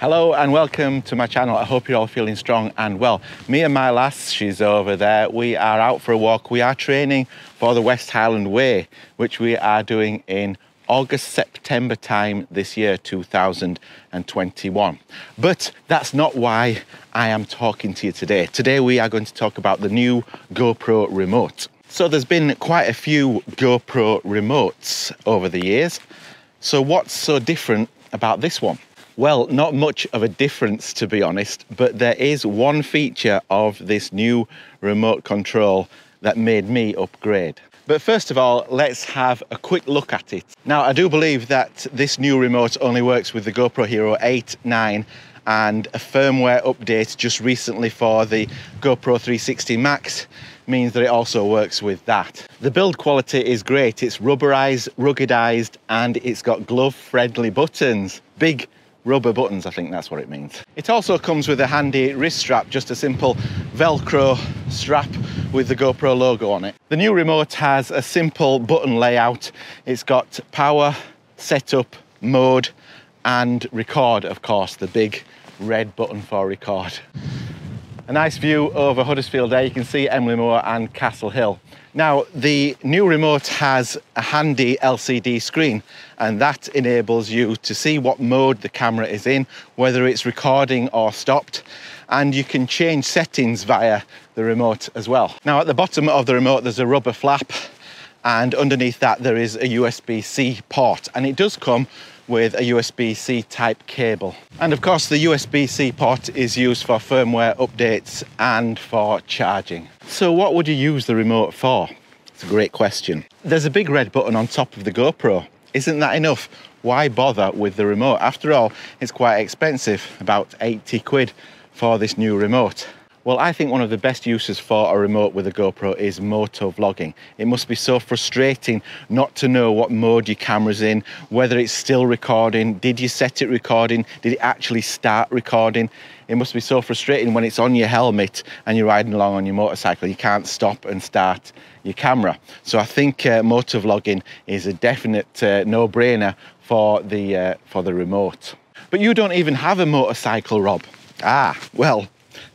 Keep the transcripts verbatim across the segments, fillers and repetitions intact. Hello and welcome to my channel. I hope you're all feeling strong and well. Me and my lass, she's over there, we are out for a walk. We are training for the West Highland Way, which we are doing in August, September time this year, two thousand twenty-one. But that's not why I am talking to you today. Today we are going to talk about the new GoPro remote. So there's been quite a few GoPro remotes over the years. So what's so different about this one? Well, not much of a difference, to be honest, but there is one feature of this new remote control that made me upgrade. But first of all, let's have a quick look at it. Now, I do believe that this new remote only works with the GoPro Hero eight, nine, and a firmware update just recently for the GoPro three sixty Max means that it also works with that. The build quality is great. It's rubberized, ruggedized, and it's got glove-friendly buttons. Big rubber buttons, I think that's what it means. It also comes with a handy wrist strap, just a simple Velcro strap with the GoPro logo on it. The new remote has a simple button layout. It's got power, setup, mode, and record, of course, the big red button for record. A nice view over Huddersfield there. You can see Emley Moor and Castle Hill. Now, the new remote has a handy L C D screen, and that enables you to see what mode the camera is in, whether it's recording or stopped, and you can change settings via the remote as well. Now, at the bottom of the remote, there's a rubber flap, and underneath that there is a U S B C port, and it does come with a U S B C type cable. And of course, the U S B C port is used for firmware updates and for charging. So what would you use the remote for? It's a great question. There's a big red button on top of the GoPro. Isn't that enough? Why bother with the remote? After all, it's quite expensive, about eighty quid for this new remote. Well, I think one of the best uses for a remote with a GoPro is moto vlogging. It must be so frustrating not to know what mode your camera's in, whether it's still recording, did you set it recording, did it actually start recording? It must be so frustrating when it's on your helmet and you're riding along on your motorcycle, you can't stop and start your camera. So I think uh, moto vlogging is a definite uh, no-brainer for the, uh, for the remote. But you don't even have a motorcycle, Rob. Ah, well,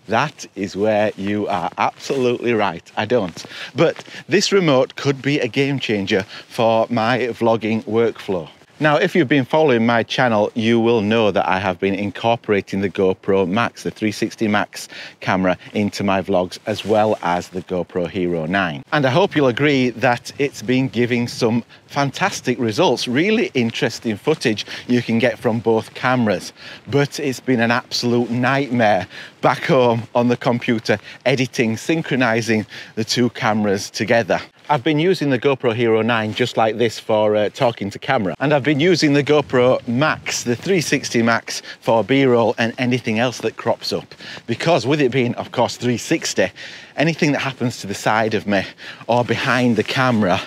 that is where you are absolutely right, I don't. But this remote could be a game changer for my vlogging workflow. Now, if you've been following my channel, you will know that I have been incorporating the GoPro Max, the three sixty Max camera, into my vlogs, as well as the GoPro Hero nine. And I hope you'll agree that it's been giving some fantastic results, really interesting footage you can get from both cameras. But it's been an absolute nightmare back home on the computer, editing, synchronizing the two cameras together. I've been using the GoPro Hero nine just like this for uh, talking to camera, and I've been using the GoPro Max, the three sixty Max, for B-roll and anything else that crops up, because with it being, of course, three sixty, anything that happens to the side of me or behind the camera,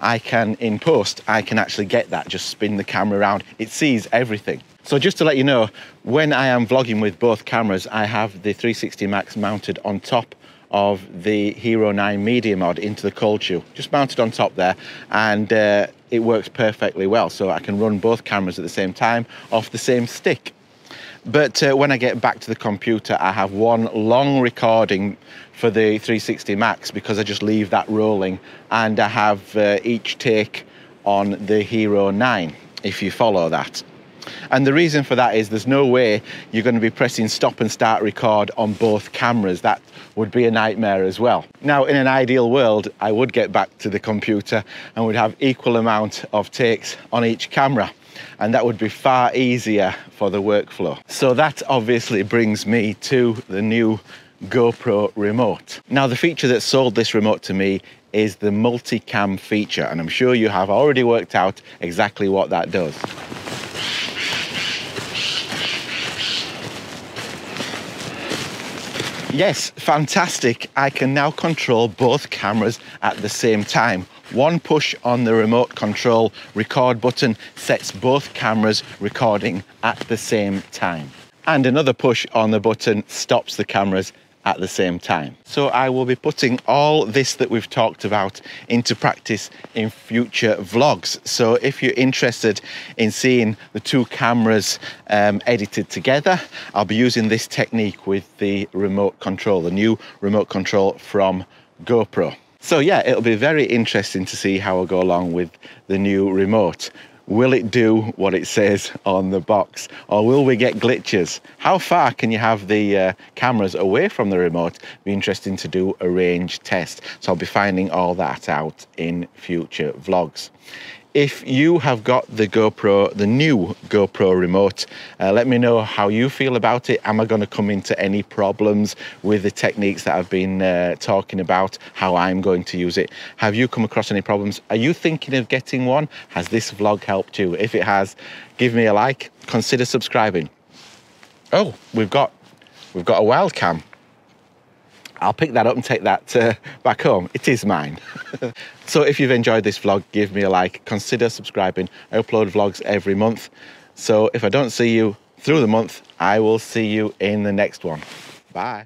I can, in post, I can actually get that, just spin the camera around, it sees everything. So just to let you know, when I am vlogging with both cameras, I have the three sixty Max mounted on top of the Hero nine Media Mod into the cold shoe, just mounted on top there, and uh, it works perfectly well. So I can run both cameras at the same time off the same stick. But uh, when I get back to the computer, I have one long recording for the three sixty Max because I just leave that rolling, and I have uh, each take on the Hero nine, if you follow that. And the reason for that is there's no way you're going to be pressing stop and start record on both cameras. That would be a nightmare as well. Now, in an ideal world, I would get back to the computer and would have equal amount of takes on each camera, and that would be far easier for the workflow. So that obviously brings me to the new GoPro remote. Now, the feature that sold this remote to me is the multicam feature, and I'm sure you have already worked out exactly what that does. Yes, fantastic. I can now control both cameras at the same time. One push on the remote control record button sets both cameras recording at the same time. And another push on the button stops the cameras at the same time. So I will be putting all this that we've talked about into practice in future vlogs. So if you're interested in seeing the two cameras um, edited together, I'll be using this technique with the remote control, the new remote control from GoPro. So yeah, it'll be very interesting to see how I go along with the new remote. Will it do what it says on the box, or will we get glitches? How far can you have the uh, cameras away from the remote? It'll be interesting to do a range test. So I'll be finding all that out in future vlogs. If you have got the GoPro, the new GoPro remote, uh, let me know how you feel about it. Am I going to come into any problems with the techniques that I've been uh, talking about, how I'm going to use it? Have you come across any problems? Are you thinking of getting one? Has this vlog helped you? If it has, give me a like, consider subscribing. Oh, we've got, we've got a wild cam. I'll pick that up and take that uh, back home. It is mine. So if you've enjoyed this vlog, give me a like, consider subscribing. I upload vlogs every month. So if I don't see you through the month, I will see you in the next one. Bye.